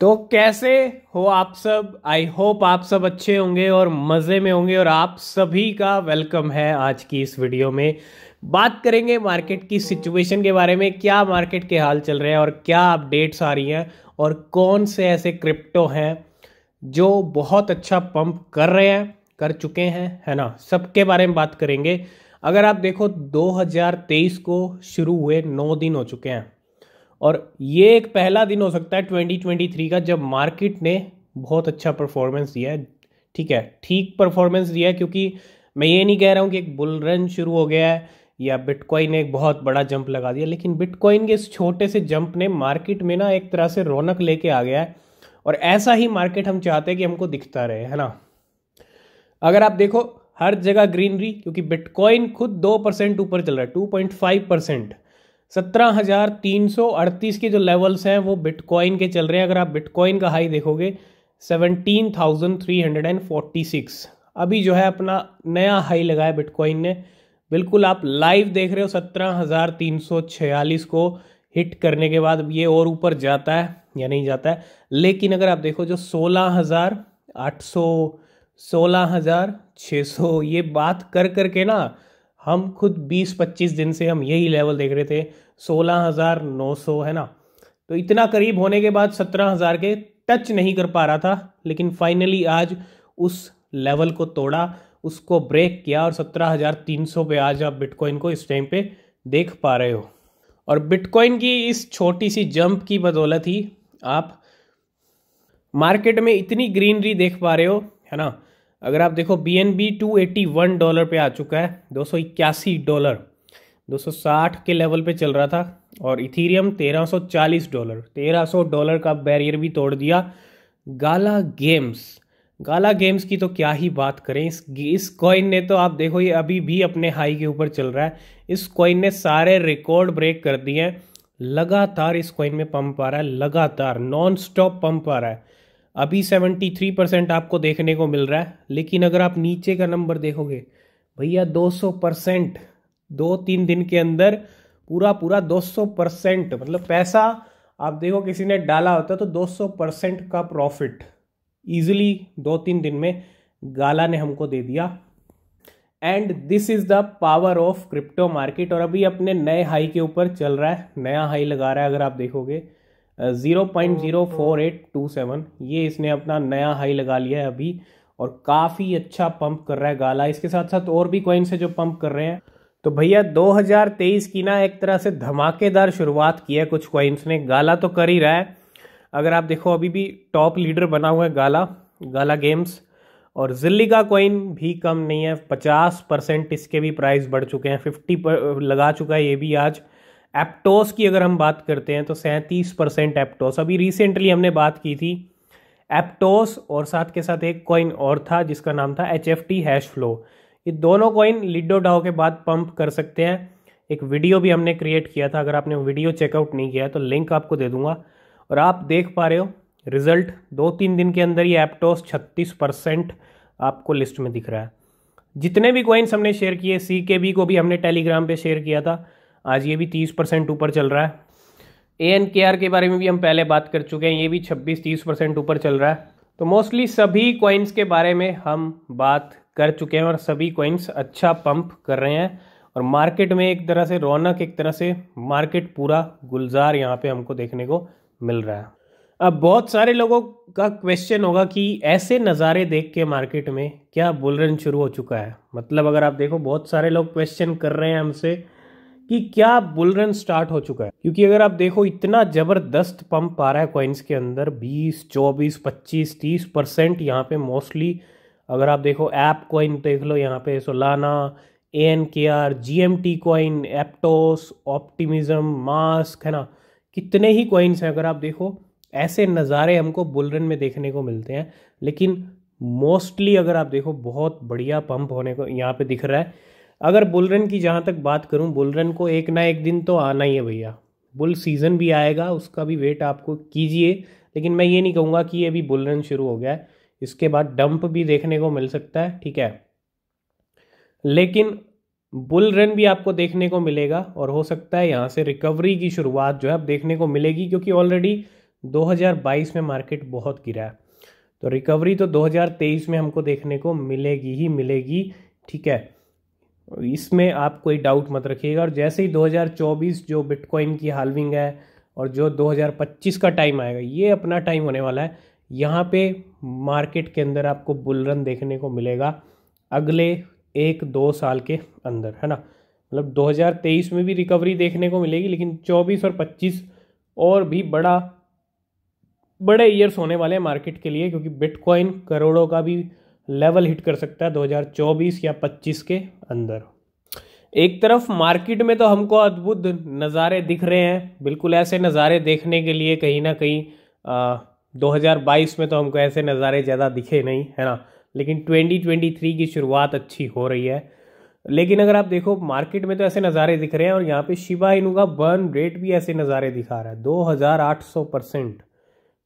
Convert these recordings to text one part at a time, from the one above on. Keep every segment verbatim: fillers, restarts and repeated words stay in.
तो कैसे हो आप सब, आई होप आप सब अच्छे होंगे और मज़े में होंगे और आप सभी का वेलकम है। आज की इस वीडियो में बात करेंगे मार्केट की सिचुएशन के बारे में, क्या मार्केट के हाल चल रहे हैं और क्या अपडेट्स आ रही हैं और कौन से ऐसे क्रिप्टो हैं जो बहुत अच्छा पंप कर रहे हैं, कर चुके हैं, है ना, सबके बारे में बात करेंगे। अगर आप देखो दो हज़ार तेईस को शुरू हुए नौ दिन हो चुके हैं और ये एक पहला दिन हो सकता है ट्वेंटी ट्वेंटी थ्री का जब मार्केट ने बहुत अच्छा परफॉर्मेंस दिया है। ठीक है, ठीक परफॉर्मेंस दिया है, क्योंकि मैं ये नहीं कह रहा हूँ कि एक बुल रन शुरू हो गया है या बिटकॉइन ने एक बहुत बड़ा जंप लगा दिया, लेकिन बिटकॉइन के इस छोटे से जंप ने मार्केट में ना एक तरह से रौनक लेके आ गया है और ऐसा ही मार्केट हम चाहते हैं कि हमको दिखता रहे, है ना। अगर आप देखो हर जगह ग्रीनरी, क्योंकि बिटकॉइन खुद दो परसेंट ऊपर चल रहा है, टू पॉइंट फाइव परसेंट। सत्रह हज़ार तीन सौ अड़तीस के जो लेवल्स हैं वो बिटकॉइन के चल रहे हैं। अगर आप बिटकॉइन का हाई देखोगे seventeen thousand three hundred and forty six, अभी जो है अपना नया हाई लगाया बिटकॉइन ने, बिल्कुल आप लाइव देख रहे हो सत्रह हज़ार तीन सौ छियालीस को हिट करने के बाद ये और ऊपर जाता है या नहीं जाता है। लेकिन अगर आप देखो जो सोलह हज़ार आठ सौ सोलह हज़ार छः सौ ये बात कर कर के ना हम खुद बीस पच्चीस दिन से हम यही लेवल देख रहे थे सोलह हज़ार नौ सौ, है ना। तो इतना करीब होने के बाद सत्रह हज़ार के टच नहीं कर पा रहा था, लेकिन फाइनली आज उस लेवल को तोड़ा, उसको ब्रेक किया और सत्रह हज़ार तीन सौ पे आज आप बिटकॉइन को इस टाइम पे देख पा रहे हो। और बिटकॉइन की इस छोटी सी जंप की बदौलत ही आप मार्केट में इतनी ग्रीनरी देख पा रहे हो, है ना। अगर आप देखो B N B two eighty one dollar पे आ चुका है, दो सौ इक्यासी डॉलर, दो सौ साठ के लेवल पे चल रहा था, और इथीरियम तेरह सौ चालीस डॉलर, तेरह सौ डॉलर का बैरियर भी तोड़ दिया। गाला गेम्स, गाला गेम्स की तो क्या ही बात करें, इस इस कॉइन ने तो आप देखो ये अभी भी अपने हाई के ऊपर चल रहा है। इस कॉइन ने सारे रिकॉर्ड ब्रेक कर दिए हैं, लगातार इस कॉइन में पंप आ रहा है, लगातार नॉन स्टॉप पंप आ रहा है। अभी सेवेंटी थ्री परसेंट आपको देखने को मिल रहा है, लेकिन अगर आप नीचे का नंबर देखोगे भैया दो सौ परसेंट, दो तीन दिन के अंदर पूरा पूरा दो सौ परसेंट, मतलब पैसा आप देखो किसी ने डाला होता तो दो सौ परसेंट का प्रॉफिट इजीली दो तीन दिन में गाला ने हमको दे दिया। And this is the power of crypto market. और अभी अपने नए हाई के ऊपर चल रहा है, नया हाई लगा रहा है। अगर आप देखोगे zero point zero four eight two seven ये इसने अपना नया हाई लगा लिया है अभी, और काफ़ी अच्छा पंप कर रहा है गाला। इसके साथ साथ और भी कॉइन से जो पंप कर रहे हैं। तो भैया दो हज़ार तेईस की ना एक तरह से धमाकेदार शुरुआत की है कुछ कॉइन्स ने, गाला तो कर ही रहा है। अगर आप देखो अभी भी टॉप लीडर बना हुआ है गाला, गाला गेम्स, और जिल्ली का कॉइन भी कम नहीं है, पचास परसेंट इसके भी प्राइस बढ़ चुके हैं, फिफ्टी पर लगा चुका है ये भी आज। एप्टोस की अगर हम बात करते हैं तो सैंतीस परसेंट एप्टोस, अभी रिसेंटली हमने बात की थी एप्टोस, और साथ के साथ एक कॉइन और था जिसका नाम था एच एफ टी हैशफ्लो। ये दोनों कॉइन लिडो डाओ के बाद पंप कर सकते हैं। एक वीडियो भी हमने क्रिएट किया था, अगर आपने वीडियो चेकआउट नहीं किया है तो लिंक आपको दे दूंगा। और आप देख पा रहे हो रिजल्ट दो तीन दिन के अंदर ये एप्टोस छत्तीस परसेंट आपको लिस्ट में दिख रहा है। जितने भी कॉइन्स हमने शेयर किए, सी के बी को भी हमने टेलीग्राम पर शेयर किया था, आज ये भी तीस परसेंट ऊपर चल रहा है। ए एन के आर के बारे में भी हम पहले बात कर चुके हैं, ये भी छब्बीस तीस परसेंट ऊपर चल रहा है। तो मोस्टली सभी कॉइन्स के बारे में हम बात कर चुके हैं और सभी कॉइन्स अच्छा पंप कर रहे हैं और मार्केट में एक तरह से रौनक, एक तरह से मार्केट पूरा गुलजार यहाँ पे हमको देखने को मिल रहा है। अब बहुत सारे लोगों का क्वेश्चन होगा कि ऐसे नज़ारे देख के मार्केट में क्या बुल रन शुरू हो चुका है, मतलब अगर आप देखो बहुत सारे लोग क्वेश्चन कर रहे हैं हमसे कि क्या बुल रन स्टार्ट हो चुका है, क्योंकि अगर आप देखो इतना ज़बरदस्त पंप आ रहा है कॉइन्स के अंदर, बीस चौबीस पच्चीस तीस परसेंट यहाँ पे मोस्टली। अगर आप देखो ऐप कॉइन देख लो, यहाँ पे Solana, A N K R, G M T coin, Aptos, optimism, mask, है ना, कितने ही कॉइन्स हैं। अगर आप देखो ऐसे नज़ारे हमको बुल रन में देखने को मिलते हैं, लेकिन मोस्टली अगर आप देखो बहुत बढ़िया पम्प होने को यहाँ पर दिख रहा है। अगर बुल रन की जहाँ तक बात करूँ, बुल रन को एक ना एक दिन तो आना ही है भैया, बुल सीज़न भी आएगा, उसका भी वेट आपको कीजिए, लेकिन मैं ये नहीं कहूँगा कि ये भी बुल रन शुरू हो गया है। इसके बाद डंप भी देखने को मिल सकता है, ठीक है, लेकिन बुल रन भी आपको देखने को मिलेगा और हो सकता है यहाँ से रिकवरी की शुरुआत जो है अब देखने को मिलेगी, क्योंकि ऑलरेडी दो हज़ार बाईस में मार्केट बहुत गिरा है, तो रिकवरी तो दो हज़ार तेईस में हमको देखने को मिलेगी ही मिलेगी, ठीक है, इसमें आप कोई डाउट मत रखिएगा। और जैसे ही दो हज़ार चौबीस जो बिटकॉइन की हाल्विंग है और जो दो हज़ार पच्चीस का टाइम आएगा, ये अपना टाइम होने वाला है, यहाँ पे मार्केट के अंदर आपको बुल रन देखने को मिलेगा अगले एक दो साल के अंदर, है ना। मतलब दो हज़ार तेईस में भी रिकवरी देखने को मिलेगी, लेकिन चौबीस और पच्चीस और भी बड़ा बड़े ईयर्स होने वाले हैं मार्केट के लिए, क्योंकि बिटकॉइन करोड़ों का भी लेवल हिट कर सकता है दो हज़ार चौबीस या पच्चीस के अंदर। एक तरफ मार्केट में तो हमको अद्भुत नज़ारे दिख रहे हैं, बिल्कुल ऐसे नज़ारे देखने के लिए कहीं ना कहीं आ, दो हज़ार बाईस में तो हमको ऐसे नज़ारे ज़्यादा दिखे नहीं, है ना, लेकिन दो हज़ार तेईस की शुरुआत अच्छी हो रही है। लेकिन अगर आप देखो मार्केट में तो ऐसे नज़ारे दिख रहे हैं, और यहाँ पे शिबा इनू का बर्न रेट भी ऐसे नज़ारे दिखा रहा है, दो हज़ार आठ सौ परसेंट,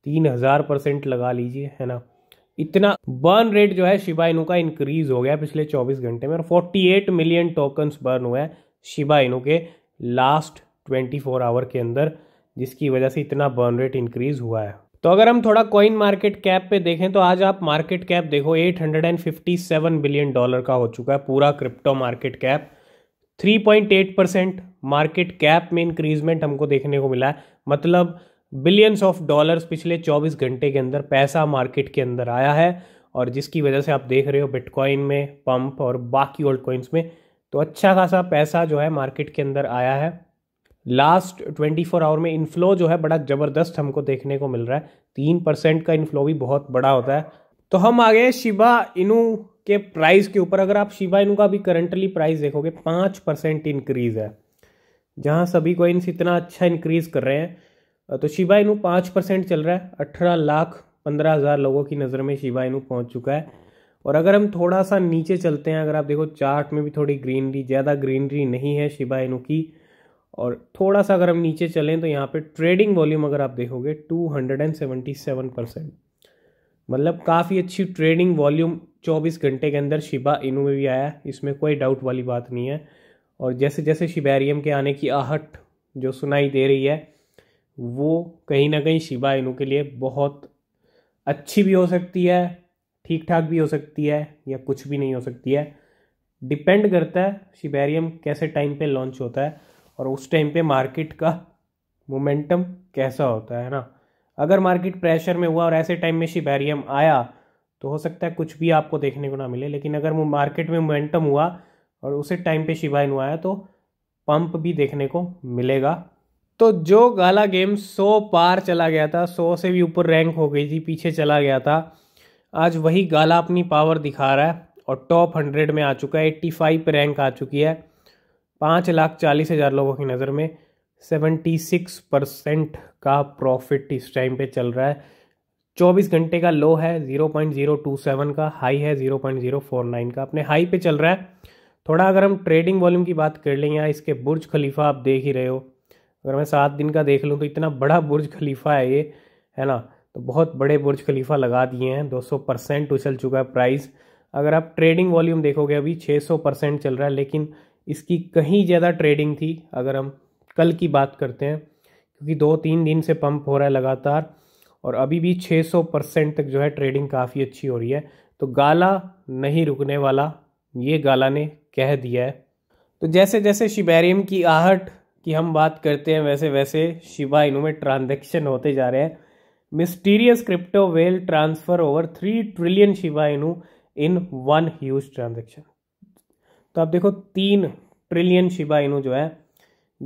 तीन हज़ार परसेंट लगा लीजिए, है ना, इतना बर्न रेट जो है शिबा इनू का इंक्रीज हो गया पिछले चौबीस घंटे में, और अड़तालीस मिलियन टोकन्स बर्न हुए हैं शिबा इनू के लास्ट चौबीस आवर के अंदर, जिसकी वजह से इतना बर्न रेट इंक्रीज हुआ है। तो अगर हम थोड़ा कॉइन मार्केट कैप पे देखें तो आज आप मार्केट कैप देखो आठ सौ सत्तावन बिलियन डॉलर का हो चुका है पूरा क्रिप्टो मार्केट कैप। तीन पॉइंट आठ परसेंट मार्केट कैप में इंक्रीजमेंट हमको देखने को मिला है, मतलब बिलियंस ऑफ डॉलर्स पिछले चौबीस घंटे के अंदर पैसा मार्केट के अंदर आया है, और जिसकी वजह से आप देख रहे हो बिटकॉइन में पंप और बाकी ओल्ड कॉइन्स में तो अच्छा खासा पैसा जो है मार्केट के अंदर आया है। लास्ट चौबीस आवर में इनफ्लो जो है बड़ा ज़बरदस्त हमको देखने को मिल रहा है, तीन परसेंट का इनफ्लो भी बहुत बड़ा होता है। तो हम आ गए शिबा इनू के प्राइस के ऊपर। अगर आप शिबा इनू का भी करंटली प्राइस देखोगे पाँच परसेंट इनक्रीज़ है, जहां सभी कॉइन्स इतना अच्छा इनक्रीज़ कर रहे हैं तो शिबा इनू पाँच परसेंट चल रहा है। अठारह लाख पंद्रह हज़ार लोगों की नज़र में शिबा इनू पहुँच चुका है। और अगर हम थोड़ा सा नीचे चलते हैं, अगर आप देखो चार्ट में भी थोड़ी ग्रीनरी, ज़्यादा ग्रीनरी नहीं है शिबा इनू की, और थोड़ा सा अगर हम नीचे चलें तो यहाँ पे ट्रेडिंग वॉल्यूम अगर आप देखोगे दो सौ सतहत्तर परसेंट, मतलब काफ़ी अच्छी ट्रेडिंग वॉल्यूम चौबीस घंटे के अंदर शिबा इनू में भी आया है, इसमें कोई डाउट वाली बात नहीं है। और जैसे जैसे शिबेरियम के आने की आहट जो सुनाई दे रही है वो कहीं ना कहीं शिबा इनू के लिए बहुत अच्छी भी हो सकती है, ठीक ठाक भी हो सकती है, या कुछ भी नहीं हो सकती है, डिपेंड करता है शिबेरियम कैसे टाइम पर लॉन्च होता है और उस टाइम पे मार्केट का मोमेंटम कैसा होता है ना। अगर मार्केट प्रेशर में हुआ और ऐसे टाइम में शिबेरियम आया तो हो सकता है कुछ भी आपको देखने को ना मिले, लेकिन अगर वो मार्केट में मोमेंटम हुआ और उसी टाइम पे शिबा इनू आया तो पंप भी देखने को मिलेगा। तो जो गाला गेम्स सौ पार चला गया था, सौ से भी ऊपर रैंक हो गई थी, पीछे चला गया था, आज वही गाला अपनी पावर दिखा रहा है और टॉप हंड्रेड में आ चुका है, एट्टी फाइव पर रैंक आ चुकी है, पाँच लाख चालीस हज़ार लोगों की नज़र में छिहत्तर परसेंट का प्रॉफिट इस टाइम पे चल रहा है। चौबीस घंटे का लो है zero point zero two seven का, हाई है zero point zero four nine का, अपने हाई पे चल रहा है। थोड़ा अगर हम ट्रेडिंग वॉल्यूम की बात कर लें, या इसके बुर्ज खलीफा आप देख ही रहे हो, अगर मैं सात दिन का देख लूँ तो इतना बड़ा बुर्ज खलीफा है ये, है ना, तो बहुत बड़े बुर्ज खलीफा लगा दिए हैं, दो सौ परसेंट उछल चुका है प्राइस। अगर आप ट्रेडिंग वॉल्यूम देखोगे अभी छः सौ परसेंट चल रहा है, लेकिन इसकी कहीं ज़्यादा ट्रेडिंग थी अगर हम कल की बात करते हैं, क्योंकि दो तीन दिन से पंप हो रहा है लगातार, और अभी भी छः सौ परसेंट तक जो है ट्रेडिंग काफ़ी अच्छी हो रही है। तो गाला नहीं रुकने वाला, ये गाला ने कह दिया है। तो जैसे जैसे शिबेरियम की आहट की हम बात करते हैं वैसे वैसे शिबा इनू में ट्रांजेक्शन होते जा रहे हैं। Mysterious crypto whale transfer over three trillion Shiba Inu in one huge transaction. तो आप देखो तीन ट्रिलियन शिबा इनू जो है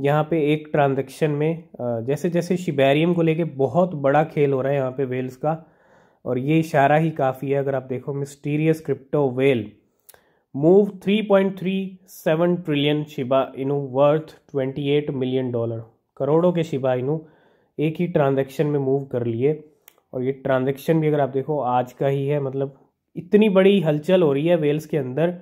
यहाँ पे एक ट्रांजेक्शन में, जैसे जैसे शिबेरियम को लेके बहुत बड़ा खेल हो रहा है यहाँ पे वेल्स का, और ये इशारा ही काफ़ी है। अगर आप देखो mysterious crypto whale move three point three seven trillion Shiba Inu worth अट्ठाईस मिलियन डॉलर, करोड़ों के शिबा इनू एक ही ट्रांजेक्शन में मूव कर लिए। और ये ट्रांजेक्शन भी अगर आप देखो आज का ही है, मतलब इतनी बड़ी हलचल हो रही है वेल्स के अंदर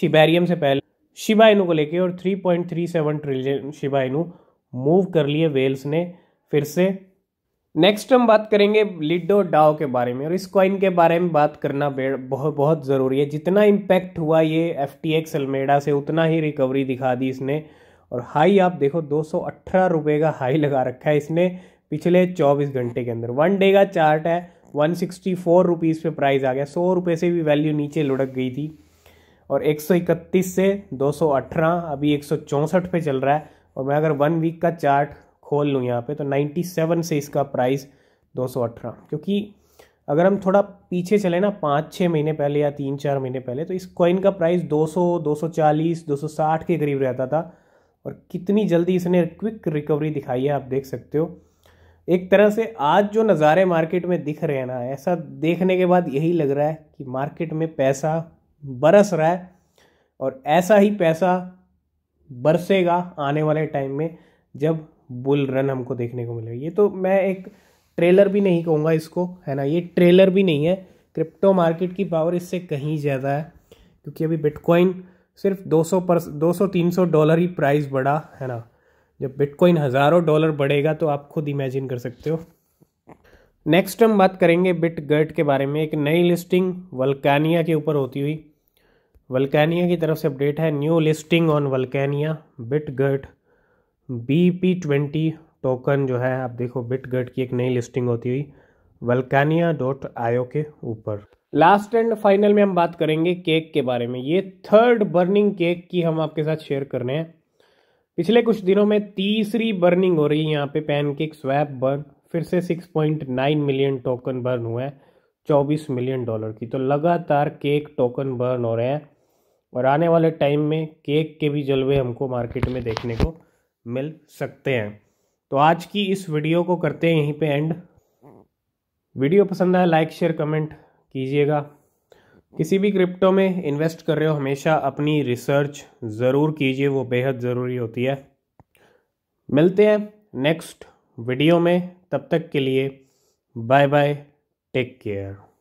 शिबेरियम से पहले शिबा इनू को लेके, और three point three seven trillion Shiba Inu move कर लिए वेल्स ने फिर से। नेक्स्ट हम बात करेंगे लिडो डाओ के बारे में, और इस कॉइन के बारे में बात करना बहुत बहुत ज़रूरी है। जितना इम्पैक्ट हुआ ये एफ टी एक्स अल्मेडा से, उतना ही रिकवरी दिखा दी इसने। और हाई आप देखो दो सौ अठारह रुपये का हाई लगा रखा है इसने, पिछले चौबीस घंटे के अंदर। वन डे का चार्ट है, वन सिक्सटी फोर रुपीज़ पे प्राइस आ गया, सौ रुपये से भी वैल्यू नीचे लुढ़क गई थी और एक सौ इकतीस से दो सौ अठारह अभी एक सौ चौंसठ पे चल रहा है। और मैं अगर वन वीक का चार्ट खोल लूँ यहाँ पे तो नाइन्टी सेवन से इसका प्राइस दो सौ अठारह, क्योंकि अगर हम थोड़ा पीछे चले ना पाँच छः महीने पहले या तीन चार महीने पहले तो इस कॉइन का प्राइस दो सौ दो सौ चालीस दो सौ साठ के करीब रहता था और कितनी जल्दी इसने क्विक रिकवरी दिखाई है, आप देख सकते हो। एक तरह से आज जो नज़ारे मार्केट में दिख रहे हैं ना, ऐसा देखने के बाद यही लग रहा है कि मार्केट में पैसा बरस रहा है और ऐसा ही पैसा बरसेगा आने वाले टाइम में जब बुल रन हमको देखने को मिलेगा। ये तो मैं एक ट्रेलर भी नहीं कहूँगा इसको, है ना, ये ट्रेलर भी नहीं है, क्रिप्टो मार्केट की पावर इससे कहीं ज़्यादा है, क्योंकि अभी बिटकॉइन सिर्फ दो सौ तीन सौ डॉलर ही प्राइस बढ़ा है ना। जब बिटकॉइन हज़ारों डॉलर बढ़ेगा तो आप खुद इमेजिन कर सकते हो। नेक्स्ट हम बात करेंगे बिटगर्ट के बारे में। एक नई लिस्टिंग वल्कानिया के ऊपर होती हुई, वल्कानिया की तरफ से अपडेट है, new listing on Vulkania Bitgert B P twenty token जो है, आप देखो बिटगर्ट की एक नई लिस्टिंग होती हुई वल्कानिया डॉट आयो के ऊपर। लास्ट एंड फाइनल में हम बात करेंगे केक के बारे में। ये थर्ड बर्निंग केक की हम आपके साथ शेयर कर रहे हैं। पिछले कुछ दिनों में तीसरी बर्निंग हो रही है यहाँ पे, पैनकेक स्वैप बर्न, फिर से six point nine million token burn हुआ है चौबीस मिलियन डॉलर की। तो लगातार केक टोकन बर्न हो रहे हैं और आने वाले टाइम में केक के भी जलवे हमको मार्केट में देखने को मिल सकते हैं। तो आज की इस वीडियो को करते हैं यहीं पे एंड। वीडियो पसंद आया लाइक शेयर कमेंट कीजिएगा। किसी भी क्रिप्टो में इन्वेस्ट कर रहे हो हमेशा अपनी रिसर्च ज़रूर कीजिए, वो बेहद ज़रूरी होती है। मिलते हैं नेक्स्ट वीडियो में, तब तक के लिए बाय बाय, टेक केयर।